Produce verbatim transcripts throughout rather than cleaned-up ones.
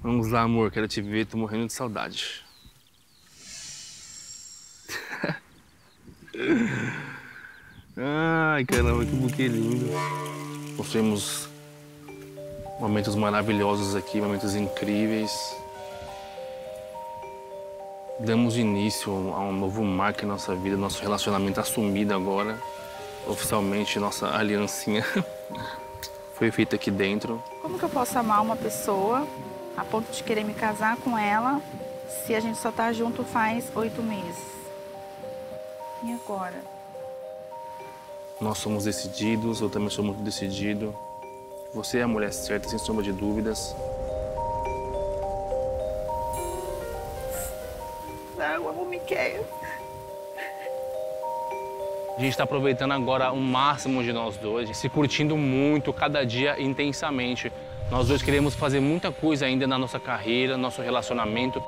Vamos lá, amor, quero te ver, tô morrendo de saudade. Ai, caramba, que buquê lindo. Sofremos momentos maravilhosos aqui, momentos incríveis. Damos início a um novo marco em nossa vida, nosso relacionamento assumido agora. Oficialmente, nossa aliancinha foi feita aqui dentro. Como que eu posso amar uma pessoa a ponto de querer me casar com ela se a gente só tá junto faz oito meses? E agora? Nós somos decididos, eu também sou muito decidido. Você é a mulher certa, sem sombra de dúvidas. Eu amo o Miquéias. A gente está aproveitando agora o máximo de nós dois, se curtindo muito, cada dia intensamente. Nós dois queremos fazer muita coisa ainda na nossa carreira, no nosso relacionamento.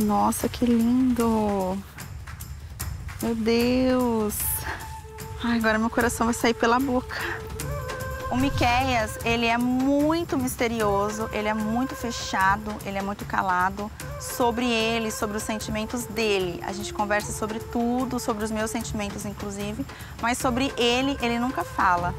Nossa, que lindo! Meu Deus! Ai, agora meu coração vai sair pela boca. O Miquéias, ele é muito misterioso, ele é muito fechado, ele é muito calado. Sobre ele, sobre os sentimentos dele. A gente conversa sobre tudo, sobre os meus sentimentos, inclusive. Mas sobre ele, ele nunca fala.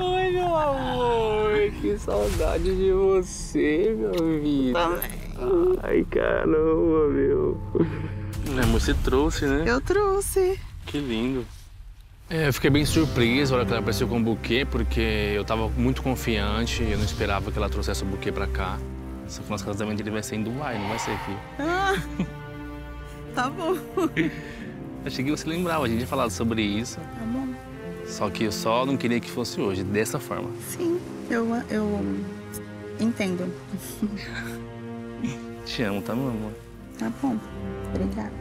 Ai, meu amor, que saudade de você, meu vida. Também. Ai, caramba, meu. É, você trouxe, né? Eu trouxe. Que lindo. É, eu fiquei bem surpreso na hora que ela apareceu com o buquê, porque eu tava muito confiante, eu não esperava que ela trouxesse o buquê pra cá. Só que nosso casamento ele vai ser em Dubai, não vai ser aqui. Ah, tá bom. Achei que você lembrava, a gente ia falar sobre isso. Tá bom. Só que eu só não queria que fosse hoje, dessa forma. Sim, eu, eu entendo. Te amo, tá, meu amor? Tá bom, obrigada.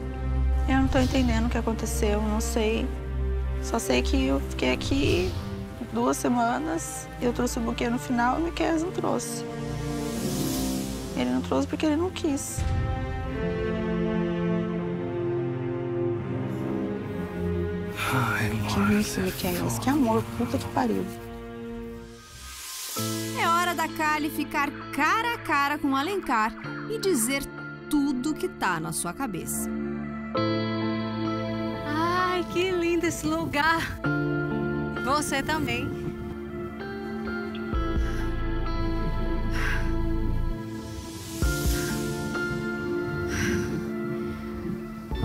Eu não tô entendendo o que aconteceu, não sei. Só sei que eu fiquei aqui duas semanas, eu trouxe o buquê no final e o Miquéias não trouxe. Ele não trouxe porque ele não quis. Ai, que isso, Miquéias, que amor, puta que pariu. É hora da Kally ficar cara a cara com o Alencar e dizer tudo que tá na sua cabeça. Ai, que lindo esse lugar. Você também.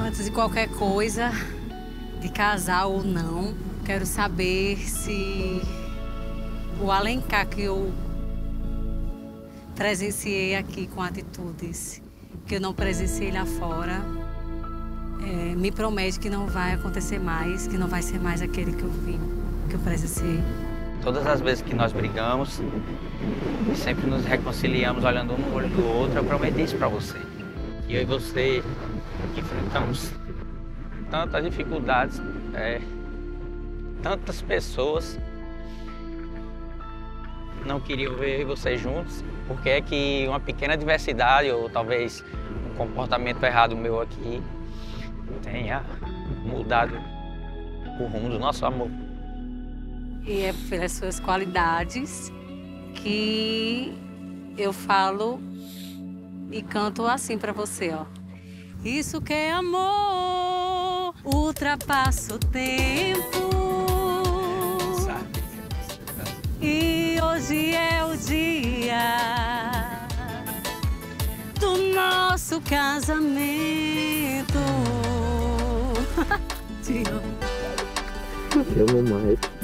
Antes de qualquer coisa, de casar ou não, quero saber se o Alencar que eu presenciei aqui com atitudes que eu não presenciei lá fora, é, me promete que não vai acontecer mais, que não vai ser mais aquele que eu vi, que eu presenciei. Todas as vezes que nós brigamos, sempre nos reconciliamos olhando um no olho do outro, eu prometi isso pra você. E eu e você enfrentamos tantas dificuldades, é, tantas pessoas não queriam ver vocês juntos, porque é que uma pequena diversidade ou talvez um comportamento errado meu aqui tenha mudado o rumo do nosso amor. E é pelas suas qualidades que eu falo e canto assim pra você, ó. Isso que é amor! Ultrapassa o tempo, sabe? E hoje é o dia do nosso casamento. Te amo. Te amo mais.